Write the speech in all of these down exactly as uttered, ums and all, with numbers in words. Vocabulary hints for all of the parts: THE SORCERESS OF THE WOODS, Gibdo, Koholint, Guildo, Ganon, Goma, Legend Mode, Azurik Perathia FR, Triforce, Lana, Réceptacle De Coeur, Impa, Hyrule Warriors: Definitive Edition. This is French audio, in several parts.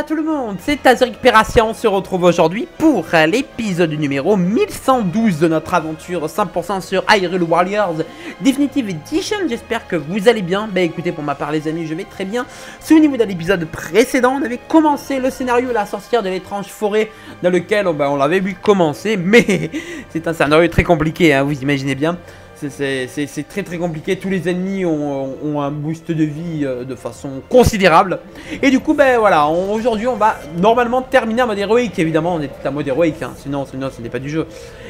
à tout le monde, c'est Azurik Perathia, on se retrouve aujourd'hui pour l'épisode numéro mille cent douze de notre aventure cent pour cent sur Hyrule Warriors Definitive Edition. J'espère que vous allez bien. Bah écoutez, pour ma part les amis, je vais très bien. Souvenez-vous de l'épisode précédent, on avait commencé le scénario La sorcière de l'étrange forêt, dans lequel bah, on l'avait vu commencer, mais c'est un scénario très compliqué, hein, vous imaginez bien. C'est très très compliqué, tous les ennemis ont, ont un boost de vie de façon considérable. Et du coup, ben voilà, aujourd'hui on va normalement terminer en mode héroïque, évidemment on est en mode héroïque, hein, sinon, sinon ce n'est pas du jeu.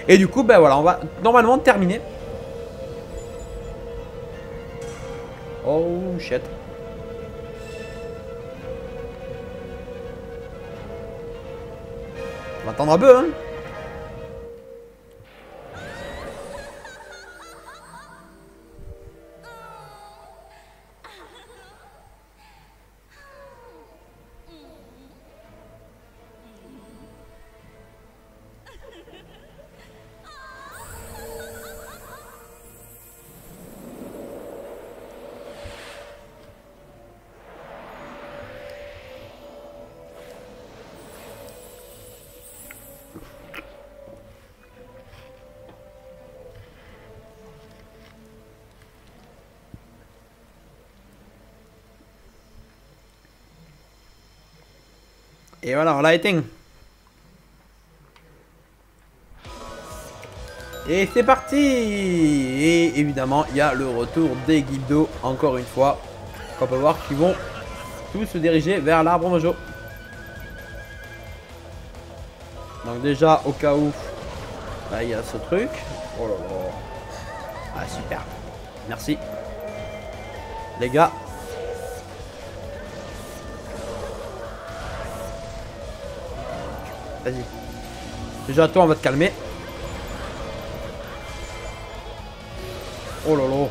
Et du coup, ben voilà, on va normalement terminer. Oh shit. On va attendre un peu, hein. Et voilà, on l'a éteint. Et c'est parti. Et évidemment, il y a le retour des guildos, encore une fois. On peut voir qu'ils vont tous se diriger vers l'arbre mojo. Donc déjà, au cas où, là, il y a ce truc. Oh là là. Ah, super. Merci. Les gars. Vas-y. Déjà toi on va te calmer. Oh lolo.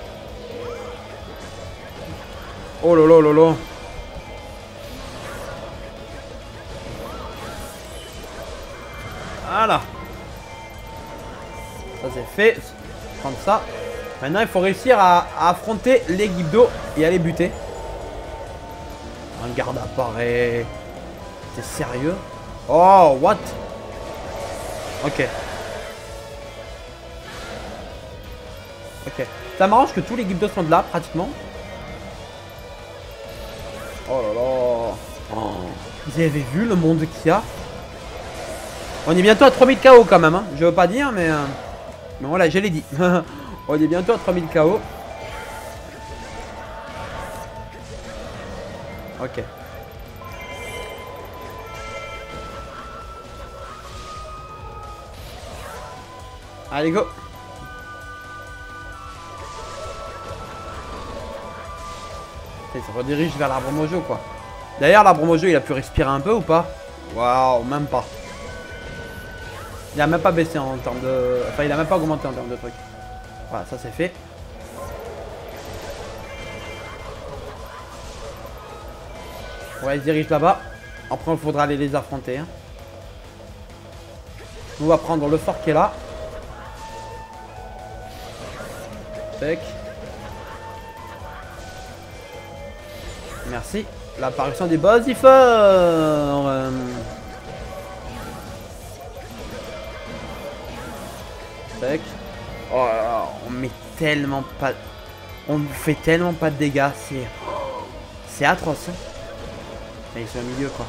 Oh lolo lolo. Voilà. Ça c'est fait. Comme ça. Maintenant il faut réussir à, à affronter les guildos et à les buter. Un garde apparaît. T'es sérieux? Oh, what? Ok. Ok. Ça m'arrange que tous les guildos sont de là, pratiquement. Oh là là. Oh. Vous avez vu le monde qu'il y a? On est bientôt à trois mille K O quand même, hein. Je veux pas dire, mais... Mais voilà, je l'ai dit. On est bientôt à trois mille K O. Ok. Allez, go. Il se redirige vers l'arbre mojo, quoi. D'ailleurs, l'arbre mojo, il a pu respirer un peu ou pas? Waouh, même pas. Il a même pas baissé en termes de... Enfin, il a même pas augmenté en termes de trucs. Voilà, ça c'est fait. Ouais, il se dirige là-bas. Après, il faudra aller les affronter, hein. On va prendre le fort qui est là. Merci. L'apparition des boss il fort. Euh... Oh là là, on met tellement pas, on fait tellement pas de dégâts, c'est, c'est atroce. Mais ils sont au milieu quoi.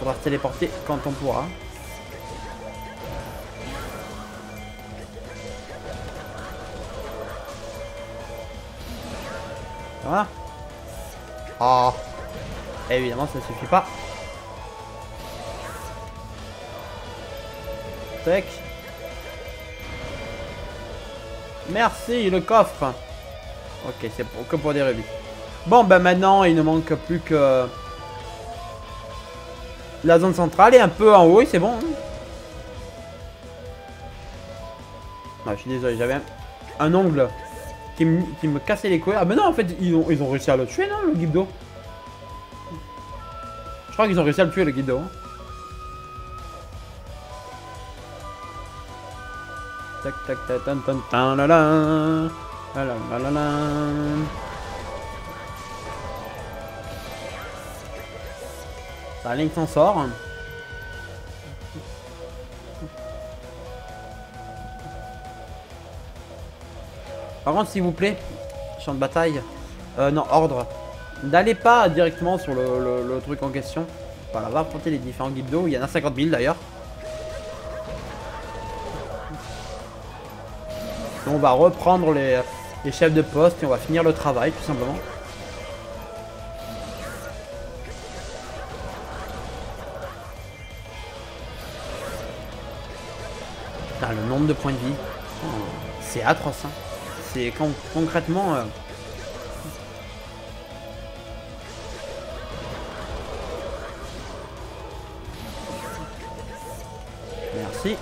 Faudra se téléporter quand on pourra. Voilà. Ah, oh. Évidemment, ça ne suffit pas. Tac. Merci, le coffre. Ok, c'est que pour des rubis. Bon, ben maintenant, il ne manque plus que... La zone centrale est un peu en haut, c'est bon. Ah, je suis désolé, j'avais un... un ongle. Qui me, qui me cassait les couilles. Ah ben non, en fait ils ont, ils ont réussi à le tuer, non, le guildo? Je crois qu'ils ont réussi à le tuer, le guildo. Tac tac tac tan tan tan la la la la la la. Enfin, Link s'en sort. Par contre, s'il vous plaît, champ de bataille, euh, non, ordre, n'allez pas directement sur le, le, le truc en question. Voilà, on va affronter les différents guildos. Il y en a cinquante mille d'ailleurs. On va reprendre les, les chefs de poste et on va finir le travail tout simplement. Putain, le nombre de points de vie, oh, c'est atroce. Hein. C'est con concrètement... Euh... Merci.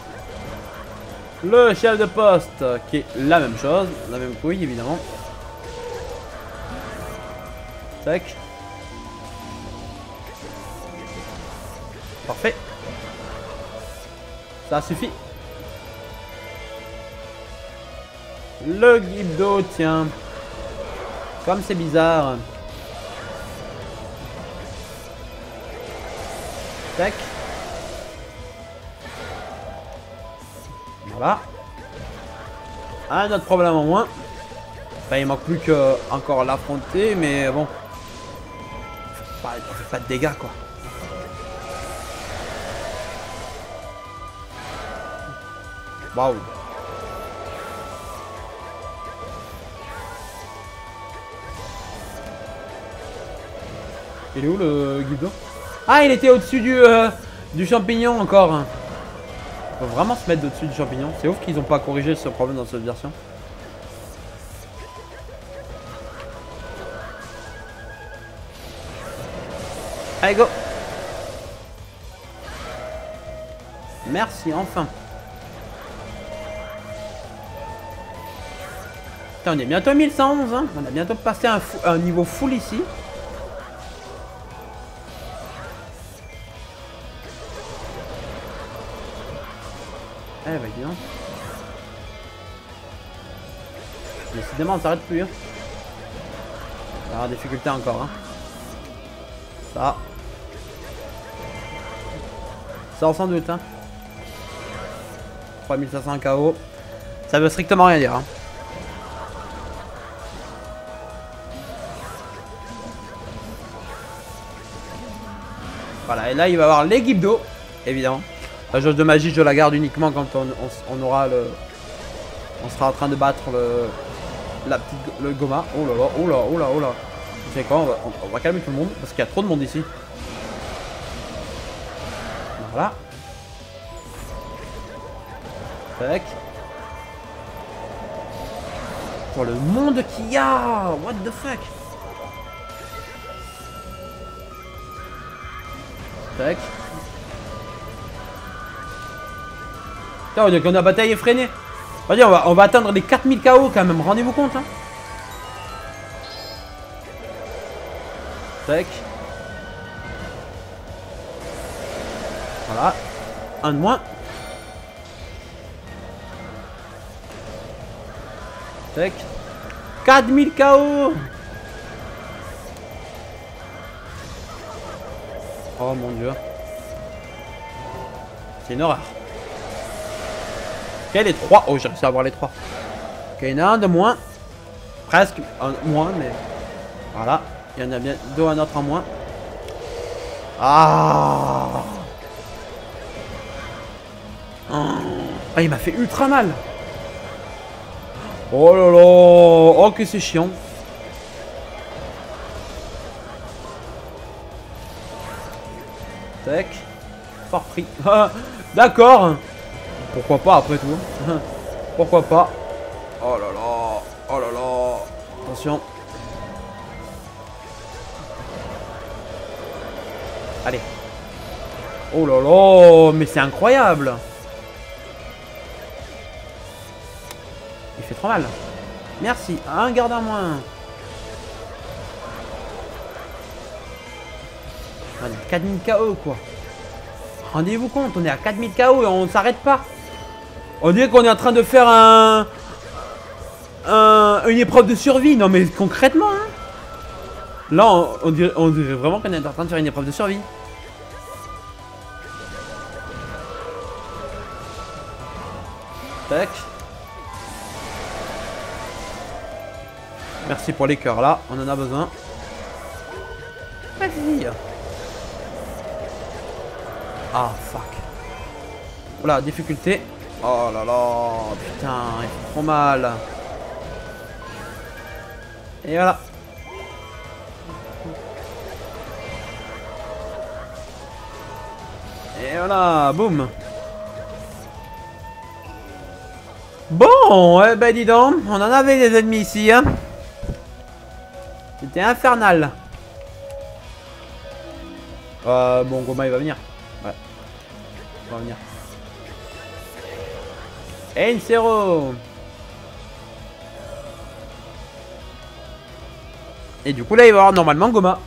Le chef de poste qui est la même chose, la même couille évidemment. Tac. Parfait. Ça suffit. Le guildo, tiens. Comme c'est bizarre. Tac. Voilà. Un autre problème en moins. Enfin, il manque plus que encore l'affronter, mais bon. Bah, tu fais pas de dégâts, quoi. Waouh. Il est où le guildo? Ah, il était au-dessus du, euh, du champignon encore. Faut vraiment se mettre au-dessus du champignon. C'est ouf qu'ils n'ont pas corrigé ce problème dans cette version. Allez, go! Merci, enfin. Putain, on est bientôt à mille cent onze, hein. On a bientôt passé un, un niveau full ici. Eh bah dis donc. Décidément on s'arrête plus. Hein. Ah, difficulté encore. Hein. Ça. Ça sans doute. Hein. trois mille cinq cents K O. Ça veut strictement rien dire. Hein. Voilà, et là il va y avoir les guildos, évidemment. La jauge de magie, je la garde uniquement quand on, on, on aura le... On sera en train de battre le... La petite... Le Goma. Oh là là, oh là, oh là, oh là. Vous savez quoi, on va, on, on va calmer tout le monde parce qu'il y a trop de monde ici. Voilà. Tac. Pour le monde qu'il y a. What the fuck. Tac. Donc on a bataille effrénée. On va, on va, on va atteindre les quatre mille K O quand même, rendez-vous compte. Hein. Tac. Voilà. Un de moins. Tac. quatre mille K O. Oh mon dieu. C'est une horreur. Ok, les trois. Oh, j'ai réussi à avoir les trois. Ok, il y en a un de moins. Presque un moins, mais... Voilà. Il y en a bien deux, un autre en moins. Ah, ah il m'a fait ultra mal. Oh là là. Oh, que c'est chiant. Tac. Fort pris. D'accord. Pourquoi pas après tout. Pourquoi pas. Oh là là. Oh là là. Attention. Allez. Oh là là. Mais c'est incroyable. Il fait trop mal. Merci. Un garde à moins. Allez, quatre mille K O quoi. Rendez-vous compte. On est à quatre mille K O et on ne s'arrête pas. On dirait qu'on est en train de faire un, un, une épreuve de survie. Non mais concrètement, hein. Là, on, on, dirait, on dirait vraiment qu'on est en train de faire une épreuve de survie. Tac. Merci pour les cœurs là, on en a besoin. Vas-y. Ah fuck. Voilà, difficulté. Oh là là, putain, il fait trop mal. Et voilà. Et voilà, boum. Bon, eh ben dis donc, on en avait des ennemis ici, hein. C'était infernal. Euh, bon, Goma il va venir. Ouais. Il va venir. Et Insero. Et du coup là il va y avoir normalement Goma.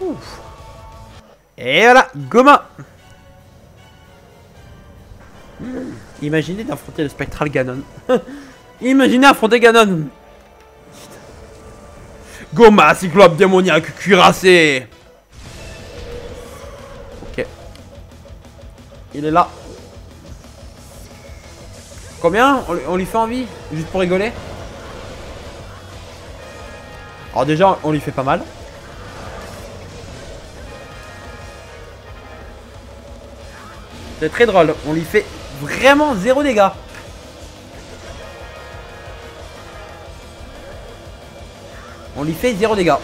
Ouf. Et voilà, Goma. Mmh. Imaginez d'affronter le spectral Ganon. Imaginez affronter Ganon. Goma, cyclope démoniaque cuirassé. Ok. Il est là. Combien on, on lui fait envie? Juste pour rigoler. Alors déjà, on lui fait pas mal. C'est très drôle, on lui fait vraiment zéro dégâts. On lui fait zéro dégâts.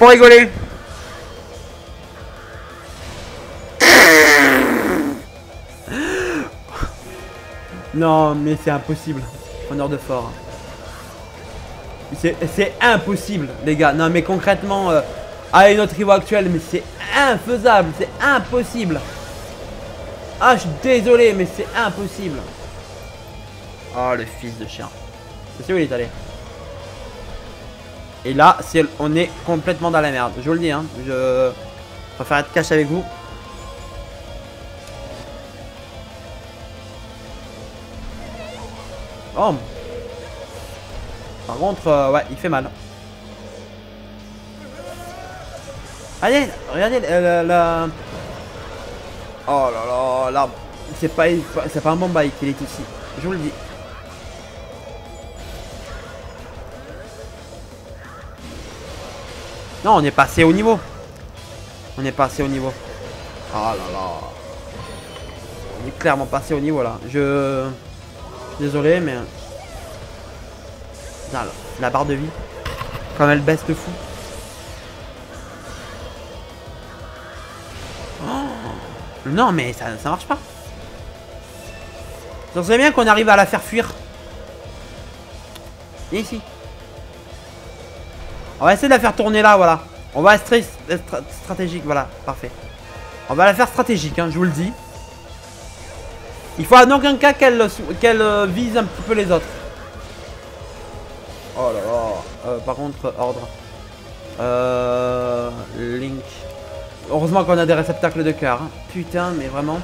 Pour rigoler. Non mais c'est impossible. Preneur de fort. C'est impossible les gars. Non mais concrètement... Euh... Allez, notre niveau actuel, mais c'est infaisable, c'est impossible. Ah, je suis désolé, mais c'est impossible. Oh, le fils de chien. C'est où il est allé. Et là, est, on est complètement dans la merde. Je vous le dis, hein. Je préfère être cash avec vous. Oh. Par contre, euh, ouais, il fait mal. Allez, regardez la... la, la... Oh là là, l'arbre. C'est pas, pas un bon bail qu'il est ici, je vous le dis. Non, on est passé au niveau. On est passé au niveau. Oh là là. On est clairement passé au niveau là. Je... Désolé, mais... Non, la barre de vie, comme elle baisse de fou. Non mais ça, ça marche pas. Ça serait bien qu'on arrive à la faire fuir. Viens ici. On va essayer de la faire tourner là, voilà. On va être stratégique, voilà, parfait. On va la faire stratégique, hein, je vous le dis. Il faut en aucun cas qu'elle qu'elle vise un petit peu les autres. Oh là là. Euh, par contre, ordre. Euh, Link. Heureusement qu'on a des réceptacles de cœur. Hein. Putain, mais vraiment.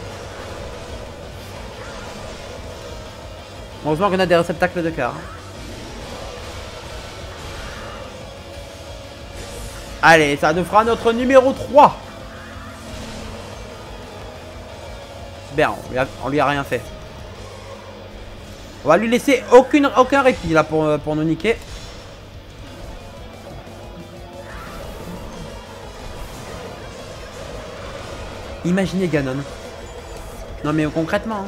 Heureusement qu'on a des réceptacles de cœur. Hein. Allez, ça nous fera notre numéro trois. Bien, on lui a, on lui a rien fait. On va lui laisser aucune, aucun répit là pour, pour nous niquer. Imaginez Ganon. Non mais concrètement. Hein.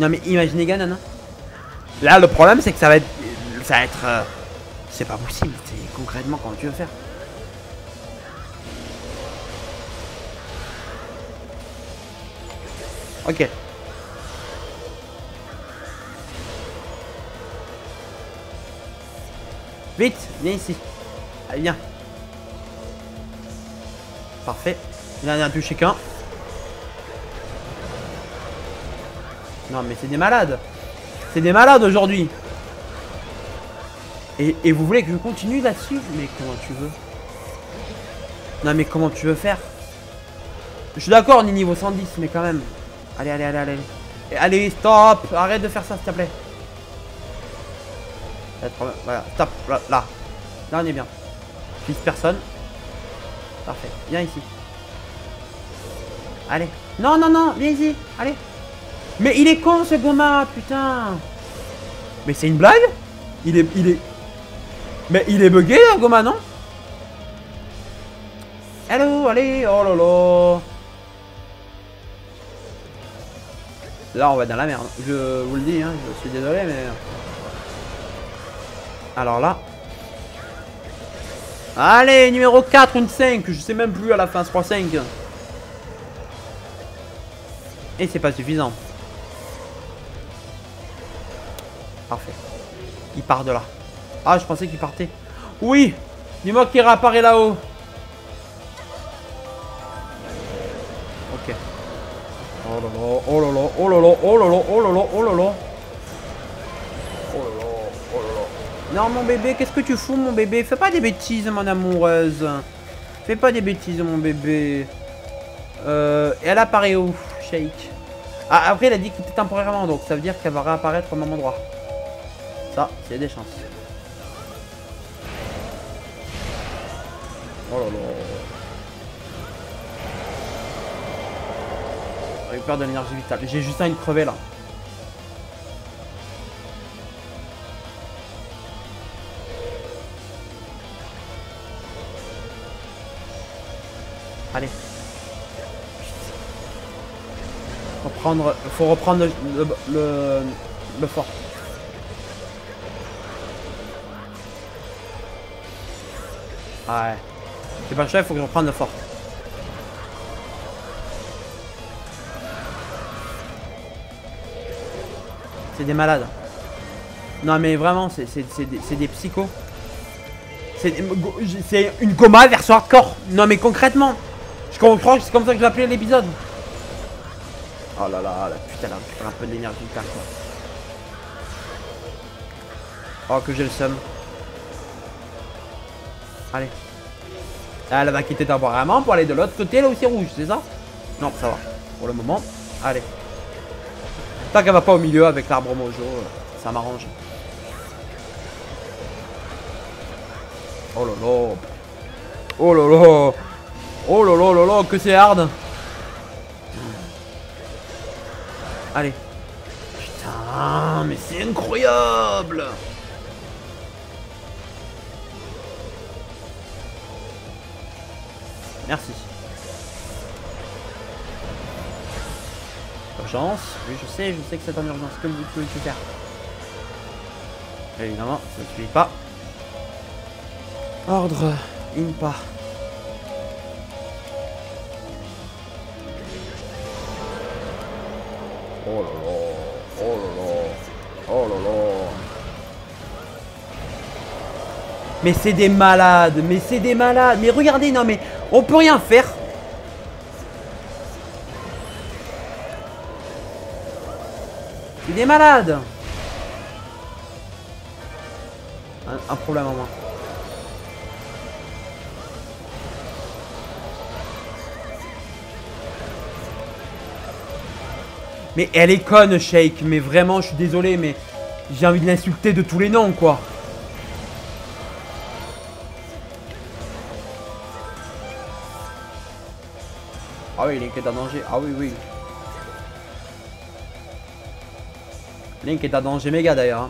Non mais imaginez Ganon. Hein. Là le problème c'est que ça va être... Ça va être... Euh... C'est pas possible. C'est concrètement comment tu veux faire. Ok. Vite, viens ici. Allez viens. Parfait. Il en a touché qu'un. Non mais c'est des malades. C'est des malades aujourd'hui. Et, et vous voulez que je continue là-dessus? Mais comment tu veux? Non mais comment tu veux faire? Je suis d'accord, on est niveau cent dix mais quand même. Allez, allez, allez, allez. Et allez, stop. Arrête de faire ça, s'il te plaît. Voilà, stop. Là, là, là on est bien. Fils personne. Parfait. Viens ici. Allez. Non, non, non. Viens ici. Allez. Mais il est con, ce Goma, putain. Mais c'est une blague. Il est... Il est... Mais il est bugué, là, Goma, non? Hello, allez. Oh là là. Là, on va être dans la merde. Je vous le dis, hein, je suis désolé, mais... Alors là... Allez, numéro quatre, une cinq. Je sais même plus à la fin, trois cinq. Et c'est pas suffisant. Parfait. Il part de là. Ah, je pensais qu'il partait. Oui. Dis-moi qu'il réapparaît là-haut. Ok. Oh là là, oh là là, oh là là, oh là là, oh là là, oh là là. Oh là là, oh là là. Non, mon bébé, qu'est-ce que tu fous, mon bébé? Fais pas des bêtises, mon amoureuse. Fais pas des bêtises, mon bébé. Euh, et elle apparaît où, Shake? Ah, après, elle a dit qu'il était temporairement, donc ça veut dire qu'elle va réapparaître au même endroit. Ça, c'est des chances. Oh là là. Récupère de l'énergie vitale. J'ai juste envie de crever là. Allez. Reprendre. Faut reprendre le, le, le, le fort. Ouais. C'est pas cher, il faut que je reprenne le fort. C'est des malades. Non mais vraiment, c'est des, des psychos. C'est une Goma version hardcore. Non mais concrètement. Je comprends que c'est comme ça que je l'appelais l'épisode. Oh là là, là putain, là, je prends un peu d'énergie quoi. Oh que j'ai le seum. Allez. Elle va quitter temporairement pour aller de l'autre côté, là où c'est rouge, c'est ça? Non, ça va. Pour le moment, allez. Tant qu'elle va pas au milieu avec l'arbre mojo, ça m'arrange. Oh là là. Oh là là. Oh là là là là, que c'est hard. Allez. Putain, mais c'est incroyable. Merci. Urgence. Oui, je sais, je sais que c'est en urgence. Comme vous pouvez le faire. Évidemment, ça ne suit pas. Ordre. Impa. Oh là là. Oh là là. Oh là là. Mais c'est des malades. Mais c'est des malades. Mais regardez, non mais... On peut rien faire. Il est malade. Un, un problème en moins. Mais elle est conne, Shake. Mais vraiment, je suis désolé, mais j'ai envie de l'insulter de tous les noms, quoi. Ah oui, Link est à danger. Ah oui, oui. Link est à danger méga d'ailleurs.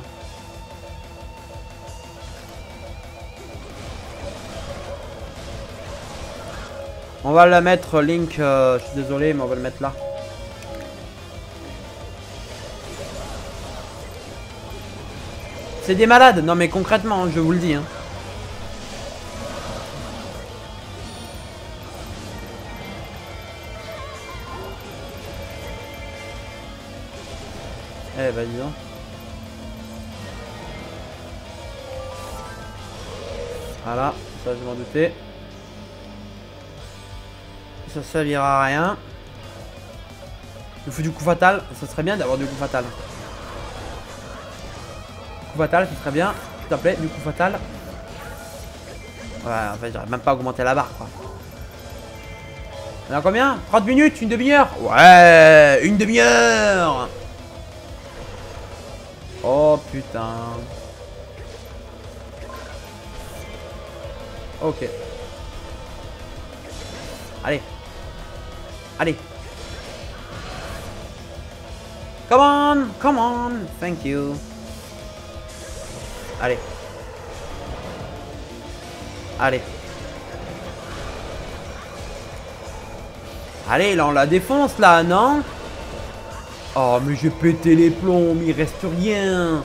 On va le mettre, Link. Euh, je suis désolé, mais on va le mettre là. C'est des malades. Non, mais concrètement, je vous le dis. Hein. Eh bah dis donc. Voilà, ça je m'en doutais. Ça servira à rien. Il faut du coup fatal, ça serait bien d'avoir du coup fatal. Coup fatal, c'est très bien. S'il te plaît, du coup fatal. Ouais, en fait j'aurais même pas augmenté la barre quoi. On a combien? trente minutes? Une demi-heure? Ouais, une demi-heure. Oh putain. Ok. Allez. Allez. Come on, come on, thank you. Allez. Allez. Allez, là on la défonce là, non? Oh mais j'ai pété les plombs, il reste rien.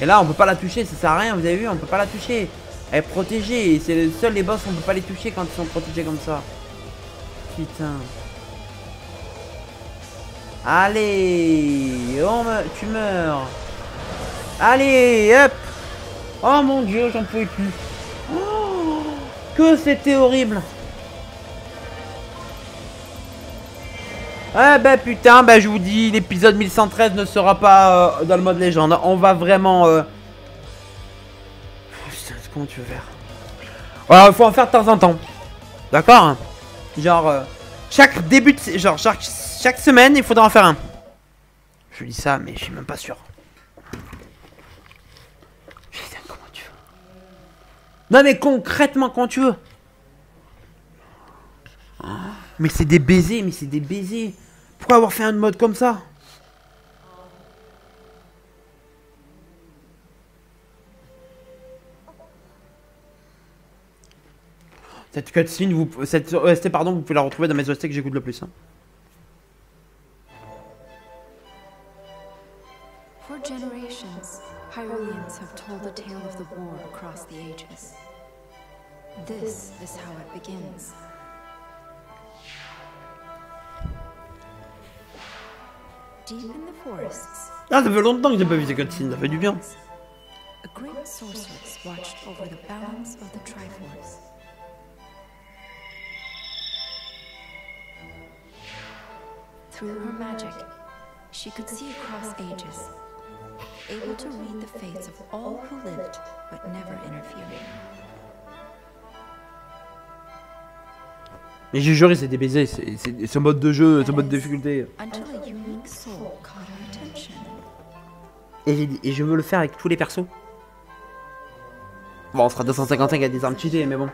Et là on peut pas la toucher, ça sert à rien, vous avez vu, on peut pas la toucher. Elle est protégée, c'est le seul les boss on peut pas les toucher quand ils sont protégés comme ça. Putain. Allez, on me... tu meurs. Allez, hop. Oh mon dieu, j'en pouvais plus. Oh, que c'était horrible. Ah bah putain, bah je vous dis, l'épisode mille cent treize ne sera pas euh, dans le mode légende. On va vraiment... Euh... Putain, comment tu veux faire? Voilà, il faut en faire de temps en temps. D'accord? Genre, euh, chaque début de... Genre, chaque... Chaque semaine, il faudra en faire un. Je dis ça, mais je suis même pas sûr. Putain, comment tu veux? Non, mais concrètement, quand tu veux. Oh, mais c'est des baisers, mais c'est des baisers. Pourquoi avoir fait un mode comme ça? Cette cutscene, vous, cette O S T, pardon, vous pouvez la retrouver dans mes O S T que j'écoute le plus. Hein. For generations, Hyruleans have told the tale of the war across the ages. This is how it begins. Deep in the forests, ah, ça fait longtemps que j'ai pas vu ces cutscenes, ça fait du bien. A great sorceress watched over the balance of the Triforce. Through her magic, she could see across ages. Able to read the fates of all who lived, but never interfering. Mais j'ai juré, c'est des baisers, c'est ce mode de jeu, ce mode de difficulté. Et, et je veux le faire avec tous les persos. Bon, on sera deux cent cinquante-cinq à des armes cheatées, mais bon.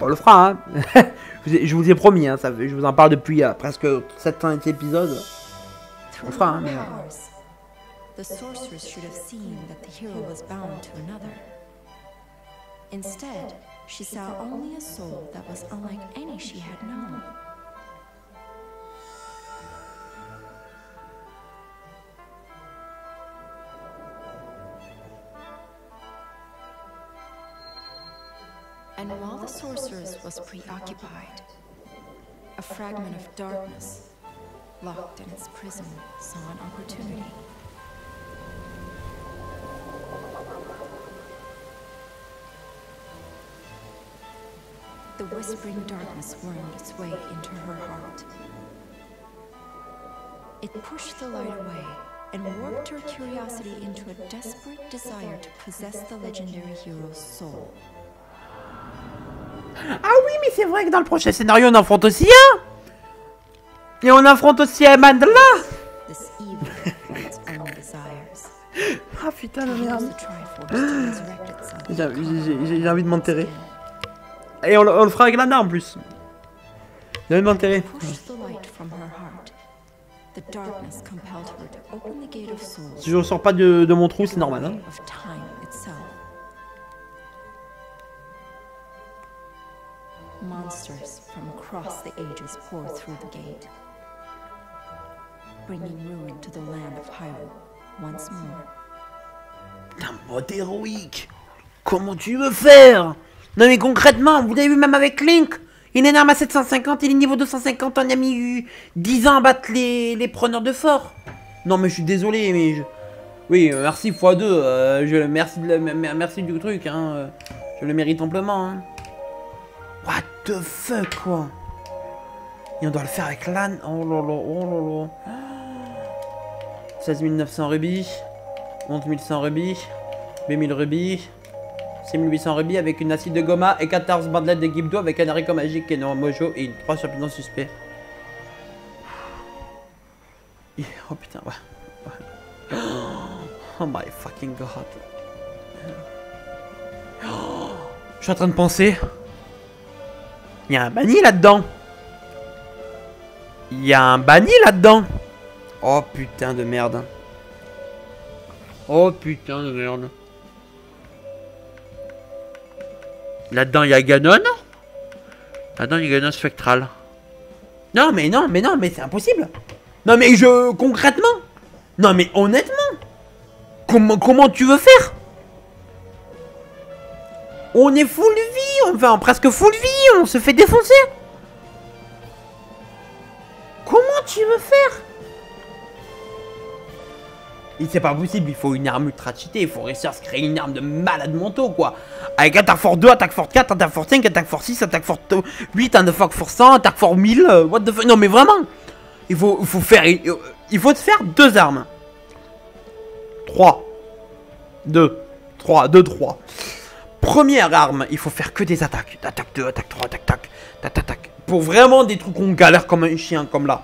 On le fera, hein. Je vous ai promis, hein, ça, je vous en parle depuis euh, presque sept cents épisodes. On le fera, hein, mais... The sorceress should have seen that the hero was bound to another. Instead, she saw only a soul that was unlike any she had known. And while the sorceress was preoccupied, a fragment of darkness, locked in its prison, saw an opportunity. The whispering darkness wormed its way into her heart. It pushed the light away and warped her curiosity into a desperate desire to possess the legendary hero's soul. Ah oui, mais c'est vrai que dans le prochain scénario, on affronte aussi un. Et on affronte aussi un Mandela. Ah putain, la merde. J'ai envie de m'enterrer. Et on, on le fera avec Lana en plus. J'ai envie de m'enterrer. Si je ne sors pas de, de mon trou, c'est normal. Hein. Monsters from across the ages pour through the gate, bringing ruin to the land of Hyrule once more. Un mode héroïque. Comment tu veux faire? Non mais concrètement, vous l'avez vu même avec Link. Il est arme à sept cent cinquante, il est niveau deux cent cinquante, on a mis eu dix ans à battre les, les preneurs de fort. Non mais je suis désolé, mais je... Oui, merci fois deux, euh, je... merci, de la... merci du truc, hein. Je le mérite amplement. Hein. What the fuck, quoi? Et on doit le faire avec l'âne. Oh lolo, oh lolo. seize mille neuf cents rubis. onze mille cent rubis. deux mille rubis. six mille huit cents rubis avec une acide de goma et quatorze bandelettes de Gibdo avec un haricot magique et non mojo et trois champignons suspects. Oh putain, ouais. Oh my fucking god. Oh, je suis en train de penser. Il y a un banni là-dedans. Il y a un banni là-dedans. Oh putain de merde. Oh putain de merde. Là-dedans il y a Ganon. Là-dedans il y a Ganon spectral. Non mais non mais non mais c'est impossible. Non mais je... concrètement. Non mais honnêtement. Comment, comment tu veux faire? On est full vie, enfin presque full vie, on se fait défoncer. Comment tu veux faire? Et c'est pas possible, il faut une arme ultra cheatée, il faut réussir à se créer une arme de malade mentaux quoi. Avec attaque force deux, attaque force quatre, attaque force cinq, attaque force six, attaque force huit, attaque force cent, attaque force mille, what the fuck. Non mais vraiment, il faut, il faut faire, il faut te faire deux armes. trois, deux, trois, deux, trois. Première arme, il faut faire que des attaques. Attaque deux, attaque trois, attaque, tac, tac, tac, tac. Pour vraiment des trucs où on galère comme un chien, comme là.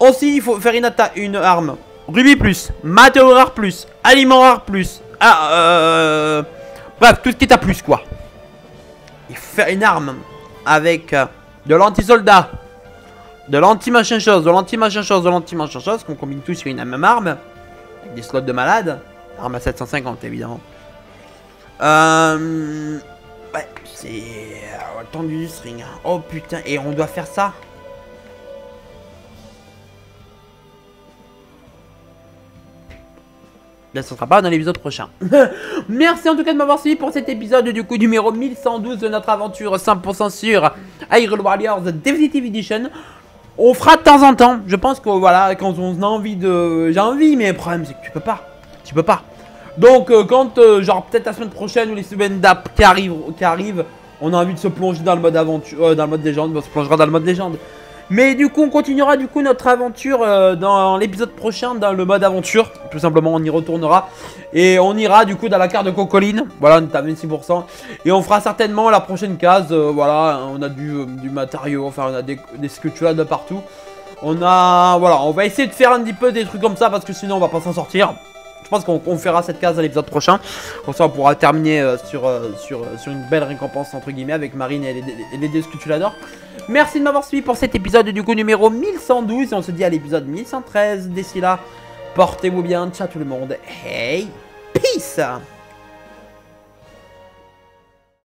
Aussi, il faut faire une attaque, une arme. Rubis plus, matériaux rares plus, aliments rares plus. Ah, euh... bref, tout ce qui est à plus, quoi. Il faut faire une arme avec euh, de l'anti-soldat, de l'anti-machin-chose, de l'anti-machin-chose, de l'anti-machin-chose, qu'on combine tous sur une même arme. Avec des slots de malade. Arme à sept cent cinquante, évidemment. Euh... Ouais, c'est... Euh, tendu du string. Hein. Oh putain, et on doit faire ça. Là, ce sera pas dans l'épisode prochain. Merci en tout cas de m'avoir suivi pour cet épisode du coup numéro mille cent douze de notre aventure cent pour cent sur Hyrule Warriors Definitive Edition. On fera de temps en temps. Je pense que voilà, quand on a envie de... J'ai envie, mais le problème, c'est que tu peux pas. Tu peux pas. Donc euh, quand, euh, genre peut-être la semaine prochaine ou les semaines d'app qui arrivent, qui arrivent, on a envie de se plonger dans le mode aventure, euh, dans le mode légende, on se plongera dans le mode légende. Mais du coup, on continuera du coup notre aventure euh, dans l'épisode prochain, dans le mode aventure. Tout simplement, on y retournera. Et on ira du coup dans la carte de Koholint. Voilà, on est à vingt-six pour cent. Et on fera certainement la prochaine case. Euh, voilà, on a du, euh, du matériau, enfin on a des, des sculptures de partout. On a... Voilà, on va essayer de faire un petit peu des trucs comme ça parce que sinon on va pas s'en sortir. Je pense qu'on fera cette case à l'épisode prochain. Comme ça on pourra terminer euh, sur, euh, sur, euh, sur une belle récompense entre guillemets avec Marine et les, les, les deux sculptures. Merci de m'avoir suivi pour cet épisode du coup numéro mille cent douze. Et on se dit à l'épisode mille cent treize. D'ici là, portez-vous bien. Ciao tout le monde. Hey, peace.